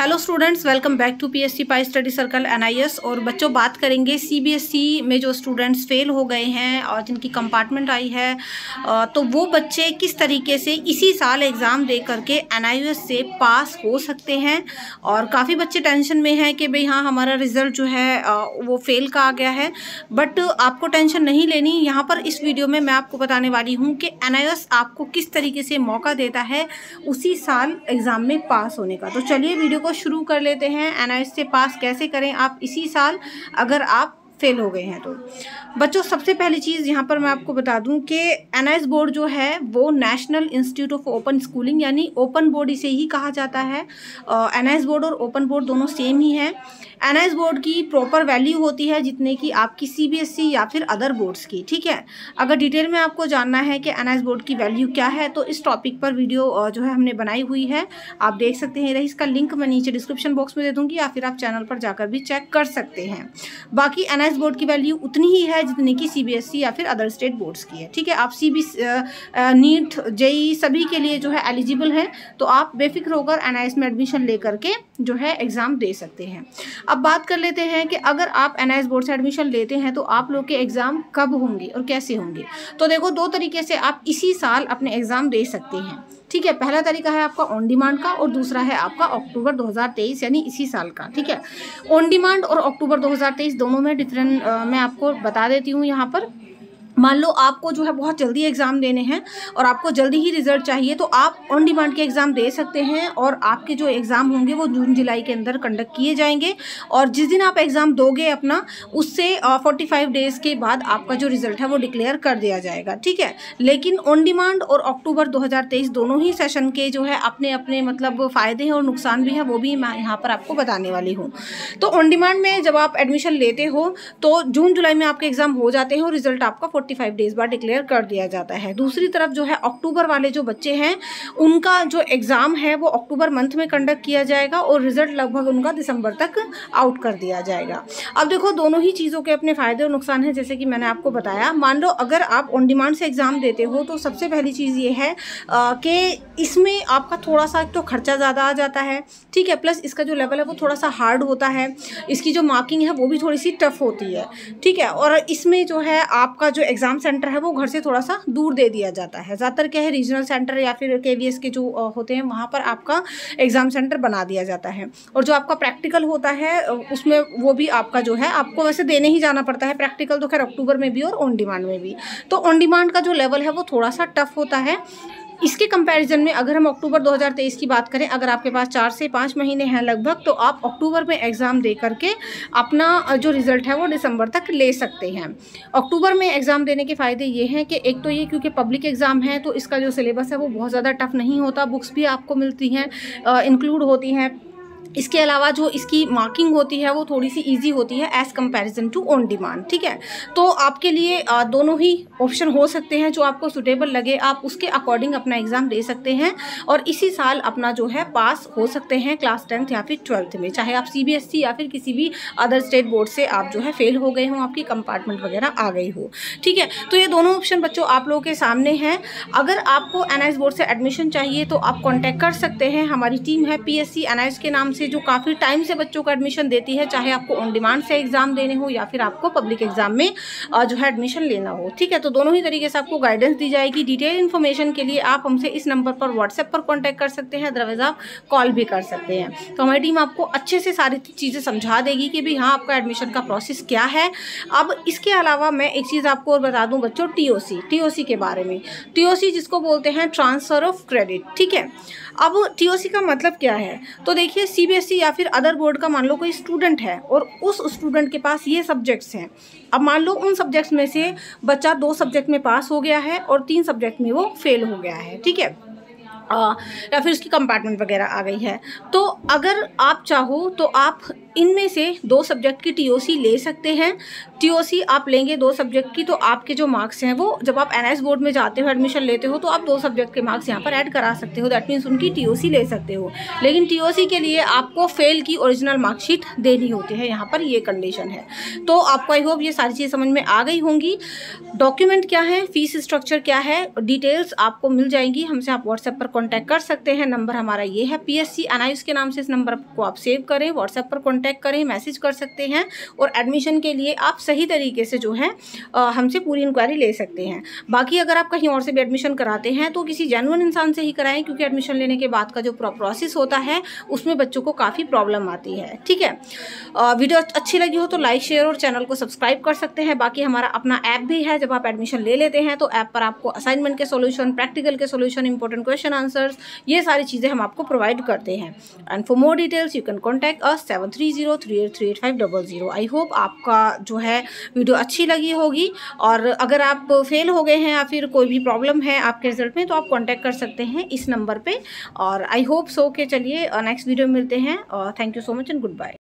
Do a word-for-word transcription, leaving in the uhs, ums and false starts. Hello students, welcome back to PSC pi study circle NIS. और बच्चों बात करेंगे सीबीएसई में जो स्टूडेंट्स फेल हो गए हैं और जिनकी कंपार्टमेंट आई है, तो वो बच्चे किस तरीके से इसी साल एग्ज़ाम दे करके एनआईएस से पास हो सकते हैं। और काफ़ी बच्चे टेंशन में हैं कि भाई हाँ, हमारा रिज़ल्ट जो है वो फेल का आ गया है। बट आपको टेंशन नहीं लेनी। यहाँ पर इस वीडियो में मैं आपको बताने वाली हूँ कि एनआईएस आपको किस तरीके से मौका देता है उसी साल एग्ज़ाम में पास होने का। तो चलिए वीडियो को शुरू कर लेते हैं। एनआईएस से पास कैसे करें आप इसी साल अगर आप फेल हो गए हैं। तो बच्चों सबसे पहली चीज़ यहाँ पर मैं आपको बता दूं कि एनआईएस बोर्ड जो है वो national institute of open schooling यानी ओपन बोर्ड इसे ही कहा जाता है। एनआईएस बोर्ड और ओपन बोर्ड दोनों सेम ही हैं। एनआईएस बोर्ड की प्रॉपर वैल्यू होती है जितने की आपकी सीबीएसई या फिर अदर बोर्ड्स की। ठीक है, अगर डिटेल में आपको जानना है कि एनआईएस बोर्ड की वैल्यू क्या है तो इस टॉपिक पर वीडियो जो है हमने बनाई हुई है, आप देख सकते हैं। इसका लिंक मैं नीचे डिस्क्रिप्शन बॉक्स में दे दूँगी या फिर आप चैनल पर जाकर भी चेक कर सकते हैं। बाकी एनआईएस बोर्ड की वैल्यू उतनी ही है जितनी की सीबीएसई या फिर अदर स्टेट बोर्ड्स की है। ठीक है, आप सीबीएसई नीट जेई सभी के लिए जो है एलिजिबल हैं, तो आप बेफिक्र होकर एनआईएस में एडमिशन लेकर के जो है एग्ज़ाम दे सकते हैं। अब बात कर लेते हैं कि अगर आप एनआईएस बोर्ड से एडमिशन लेते हैं तो आप लोग के एग्ज़ाम कब होंगे और कैसे होंगे। तो देखो, दो तरीके से आप इसी साल अपने एग्ज़ाम दे सकते हैं। ठीक है, पहला तरीका है आपका ऑन डिमांड का और दूसरा है आपका अक्टूबर दो हज़ार तेईस यानी इसी साल का। ठीक है, ऑन डिमांड और अक्टूबर दो हज़ार तेईस दोनों में डिफरेंट मैं आपको बता देती हूँ। यहाँ पर मान लो आपको जो है बहुत जल्दी एग्ज़ाम देने हैं और आपको जल्दी ही रिजल्ट चाहिए, तो आप ऑन डिमांड के एग्ज़ाम दे सकते हैं और आपके जो एग्ज़ाम होंगे वो जून जुलाई के अंदर कंडक्ट किए जाएंगे। और जिस दिन आप एग्ज़ाम दोगे अपना, उससे पैंतालीस डेज़ के बाद आपका जो रिज़ल्ट है वो डिक्लेयर कर दिया जाएगा। ठीक है, लेकिन ऑन डिमांड और अक्टूबर दो हज़ार तेईस दोनों ही सेशन के जो है अपने अपने मतलब फ़ायदे हैं और नुकसान भी हैं, वो भी मैं यहाँ पर आपको बताने वाली हूँ। तो ऑन डिमांड में जब आप एडमिशन लेते हो तो जून जुलाई में आपके एग्ज़ाम हो जाते हैं और रिज़ल्ट आपका पैंतालीस डेज बाद डिक्लेयर कर दिया जाता है। दूसरी तरफ जो है अक्टूबर वाले जो बच्चे हैं उनका जो एग्ज़ाम है वो अक्टूबर मंथ में कंडक्ट किया जाएगा और रिजल्ट लगभग उनका दिसंबर तक आउट कर दिया जाएगा। अब देखो, दोनों ही चीज़ों के अपने फ़ायदे और नुकसान हैं, जैसे कि मैंने आपको बताया। मान लो अगर आप ऑन डिमांड से एग्ज़ाम देते हो तो सबसे पहली चीज़ ये है कि इसमें आपका थोड़ा सा एक तो खर्चा ज़्यादा आ जाता है। ठीक है, प्लस इसका जो लेवल है वो थोड़ा सा हार्ड होता है, इसकी जो मार्किंग है वो भी थोड़ी सी टफ होती है। ठीक है, और इसमें जो है आपका जो एग्ज़ाम सेंटर है वो घर से थोड़ा सा दूर दे दिया जाता है। ज़्यादातर क्या है, रीजनल सेंटर या फिर केवीएस के जो होते हैं वहाँ पर आपका एग्ज़ाम सेंटर बना दिया जाता है। और जो आपका प्रैक्टिकल होता है उसमें वो भी आपका जो है आपको वैसे देने ही जाना पड़ता है प्रैक्टिकल, तो खैर अक्टूबर में भी और ऑन डिमांड में भी। तो ऑन डिमांड का जो लेवल है वो थोड़ा सा टफ होता है। इसके कंपैरिजन में अगर हम अक्टूबर दो हज़ार तेईस की बात करें, अगर आपके पास चार से पाँच महीने हैं लगभग, तो आप अक्टूबर में एग्ज़ाम दे करके अपना जो रिज़ल्ट है वो दिसंबर तक ले सकते हैं। अक्टूबर में एग्ज़ाम देने के फ़ायदे ये हैं कि एक तो ये क्योंकि पब्लिक एग्ज़ाम है तो इसका जो सिलेबस है वो बहुत ज़्यादा टफ नहीं होता, बुक्स भी आपको मिलती हैं, इंक्लूड होती हैं। इसके अलावा जो इसकी मार्किंग होती है वो थोड़ी सी इजी होती है as comparison to on demand. ठीक है, तो आपके लिए दोनों ही ऑप्शन हो सकते हैं, जो आपको सूटेबल लगे आप उसके अकॉर्डिंग अपना एग्ज़ाम दे सकते हैं और इसी साल अपना जो है पास हो सकते हैं क्लास टेंथ या फिर ट्वेल्थ में, चाहे आप सीबीएसई या फिर किसी भी अदर स्टेट बोर्ड से आप जो है फेल हो गए हों, आपकी कंपार्टमेंट वगैरह आ गई हो। ठीक है, तो ये दोनों ऑप्शन बच्चों आप लोगों के सामने हैं। अगर आपको एनआईएस बोर्ड से एडमिशन चाहिए तो आप कॉन्टैक्ट कर सकते हैं। हमारी टीम है पीएससी एनआईएस के नाम से, जो काफ़ी टाइम से बच्चों को एडमिशन देती है, चाहे आपको ऑन डिमांड से एग्ज़ाम देने हो या फिर आपको पब्लिक एग्ज़ाम में जो है एडमिशन लेना हो। ठीक है, तो दोनों ही तरीके से आपको गाइडेंस दी जाएगी। डिटेल इन्फॉर्मेशन के लिए आप हमसे इस नंबर पर व्हाट्सएप पर कॉन्टैक्ट कर सकते हैं, अदरवाइज आप कॉल भी कर सकते हैं। तो हमारी टीम आपको अच्छे से सारी चीज़ें समझा देगी कि भाई हाँ, आपका एडमिशन का प्रोसेस क्या है। अब इसके अलावा मैं एक चीज़ आपको और बता दूँ बच्चों, T O C T O सी के बारे में। टी ओ सी जिसको बोलते हैं ट्रांसफ़र ऑफ क्रेडिट। ठीक है, अब टी ओ सी का मतलब क्या है? तो देखिए, सी बी सीबीएसई या फिर अदर बोर्ड का मान लो कोई स्टूडेंट है और उस स्टूडेंट के पास ये सब्जेक्ट्स हैं। अब मान लो उन सब्जेक्ट्स में से बच्चा दो सब्जेक्ट में पास हो गया है और तीन सब्जेक्ट में वो फेल हो गया है। ठीक है, या फिर उसकी कंपार्टमेंट वगैरह आ गई है। तो अगर आप चाहो तो आप इनमें से दो सब्जेक्ट की टीओसी ले सकते हैं। टीओसी आप लेंगे दो सब्जेक्ट की तो आपके जो मार्क्स हैं वो जब आप एनआईएस बोर्ड में जाते हो एडमिशन लेते हो तो आप दो सब्जेक्ट के मार्क्स यहाँ पर ऐड करा सकते हो, दैट मीन्स उनकी टीओसी ले सकते हो। लेकिन टीओसी के लिए आपको फेल की ओरिजिनल मार्कशीट देनी होती है, यहाँ पर ये कंडीशन है। तो आपको आई होप ये सारी चीज़ समझ में आ गई होंगी। डॉक्यूमेंट क्या है, फीस स्ट्रक्चर क्या है, डिटेल्स आपको मिल जाएंगी। हमसे आप व्हाट्सएप पर कॉन्टैक्ट कर सकते हैं, नंबर हमारा ये है पीएससी एनआईओएस के नाम से। इस नंबर को आप सेव करें, व्हाट्सएप पर कॉन्टैक्ट करें, मैसेज कर सकते हैं और एडमिशन के लिए आप सही तरीके से जो है हमसे पूरी इंक्वायरी ले सकते हैं। बाकी अगर आप कहीं और से भी एडमिशन कराते हैं तो किसी जेन्युइन इंसान से ही कराएं, क्योंकि एडमिशन लेने के बाद का जो प्रोसेस होता है उसमें बच्चों को काफ़ी प्रॉब्लम आती है। ठीक है, वीडियो अच्छी लगी हो तो लाइक शेयर और चैनल को सब्सक्राइब कर सकते हैं। बाकी हमारा अपना ऐप भी है, जब आप एडमिशन ले लेते हैं तो ऐप पर आपको असाइनमेंट के सॉल्यूशन, प्रैक्टिकल के सॉल्यूशन, इंपॉर्टेंट क्वेश्चन आंसर्स, ये सारी चीज़ें हम आपको प्रोवाइड करते हैं। And for more details you can contact us seven three zero three eight three eight five double zero. I hope आपका जो है वीडियो अच्छी लगी होगी, और अगर आप फेल हो गए हैं या फिर कोई भी प्रॉब्लम है आपके रिजल्ट में तो आप कॉन्टैक्ट कर सकते हैं इस नंबर पर। और आई होप सो के चलिए नेक्स्ट वीडियो मिलते हैं। Thank you so much and good bye.